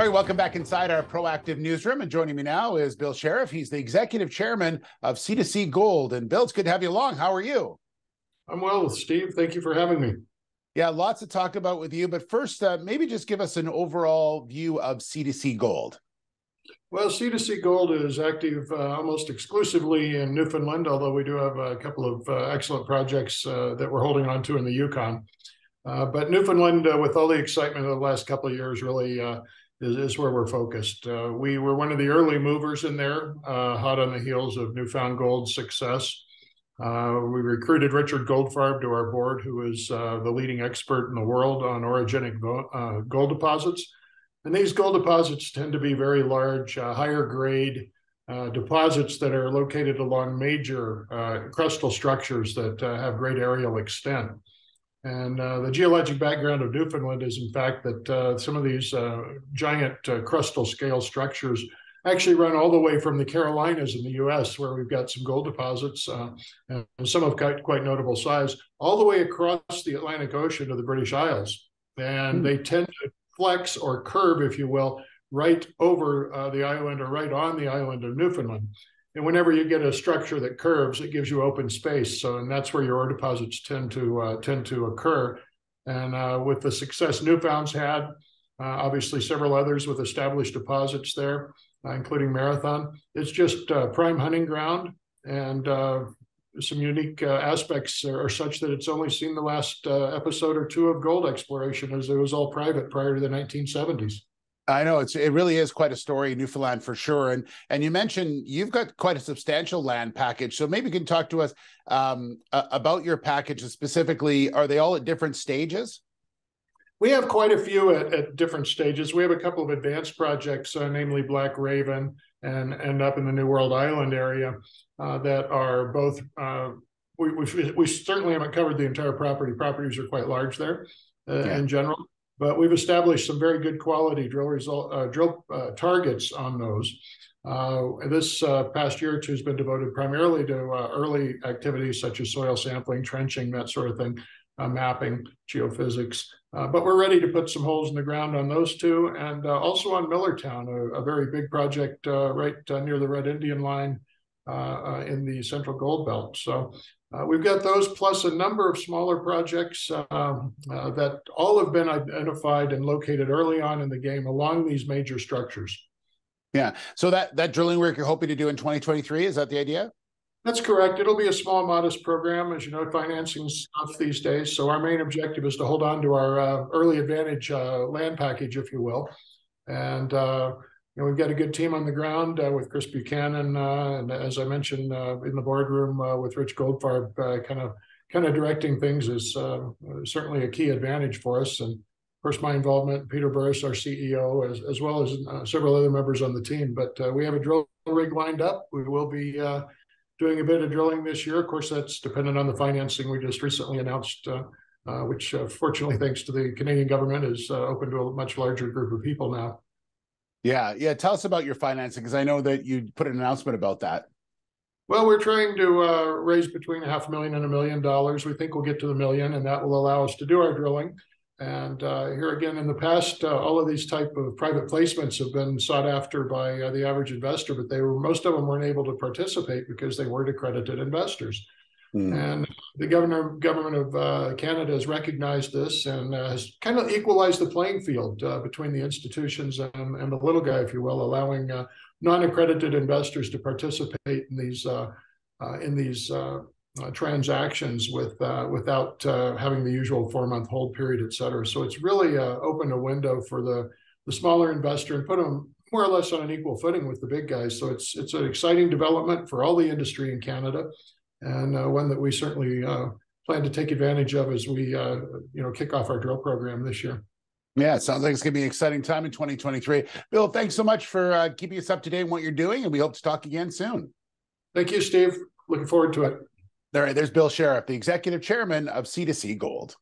All right, welcome back inside our Proactive newsroom. And joining me now is Bill Sheriff. He's the executive chairman of C2C Gold. And Bill, it's good to have you along. How are you? I'm well, Steve. Thank you for having me. Yeah, lots to talk about with you. But first, maybe just give us an overall view of C2C Gold. Well, C2C Gold is active almost exclusively in Newfoundland, although we do have a couple of excellent projects that we're holding on to in the Yukon. But Newfoundland, with all the excitement of the last couple of years, really is where we're focused. We were one of the early movers in there, hot on the heels of New Found Gold's success. We recruited Richard Goldfarb to our board, who is the leading expert in the world on orogenic gold deposits. And these gold deposits tend to be very large, higher grade deposits that are located along major crustal structures that have great areal extent. And the geologic background of Newfoundland is, in fact, that some of these giant crustal scale structures actually run all the way from the Carolinas in the U.S., where we've got some gold deposits, and some of quite notable size, all the way across the Atlantic Ocean to the British Isles. And they tend to flex or curve, if you will, right over the island or right on the island of Newfoundland. And whenever you get a structure that curves, it gives you open space. So, and that's where your ore deposits tend to occur. And with the success New Found's had, obviously several others with established deposits there, including Marathon, it's just prime hunting ground. And some unique aspects are such that it's only seen the last episode or two of gold exploration, as it was all private prior to the 1970s. I know it really is quite a story in Newfoundland for sure. And you mentioned you've got quite a substantial land package. So maybe you can talk to us about your packages specifically. Are they all at different stages? We have quite a few at different stages. We have a couple of advanced projects, namely Black Raven and up in the New World Island area that are both, we certainly haven't covered the entire property. Properties are quite large there in general. But we've established some very good quality drill targets on those. This past year or two has been devoted primarily to early activities such as soil sampling, trenching, that sort of thing, mapping, geophysics. But we're ready to put some holes in the ground on those two, and also on Millertown, a very big project right near the Red Indian line in the central gold belt. So we've got those plus a number of smaller projects that all have been identified and located early on in the game along these major structures. Yeah. So that drilling work you're hoping to do in 2023, is that the idea? That's correct. It'll be a small, modest program, as you know, financing stuff these days. So our main objective is to hold on to our early advantage land package, if you will. And you know, we've got a good team on the ground with Chris Buchanan, and as I mentioned in the boardroom with Rich Goldfarb, kind of directing things is certainly a key advantage for us. And of course, my involvement, Peter Burris, our CEO, as well as several other members on the team. But we have a drill rig lined up. We will be doing a bit of drilling this year. Of course, that's dependent on the financing we just recently announced, which fortunately, thanks to the Canadian government, is open to a much larger group of people now. Yeah. Tell us about your financing, because I know that you put an announcement about that. Well, we're trying to raise between $500,000 and $1 million. We think we'll get to the million, and that will allow us to do our drilling. And here again, in the past, all of these type of private placements have been sought after by the average investor, but most of them weren't able to participate because they weren't accredited investors. And the government of Canada has recognized this and has kind of equalized the playing field between the institutions and the little guy, if you will, allowing non-accredited investors to participate in these transactions without having the usual 4-month hold period, et cetera. So it's really opened a window for the smaller investor and put them more or less on an equal footing with the big guys. So it's an exciting development for all the industry in Canada, and one that we certainly plan to take advantage of as we kick off our drill program this year. Yeah, it sounds like it's going to be an exciting time in 2023. Bill, thanks so much for keeping us up to date on what you're doing, and we hope to talk again soon. Thank you, Steve. Looking forward to it. All right, there's Bill Sheriff, the executive chairman of C2C Gold.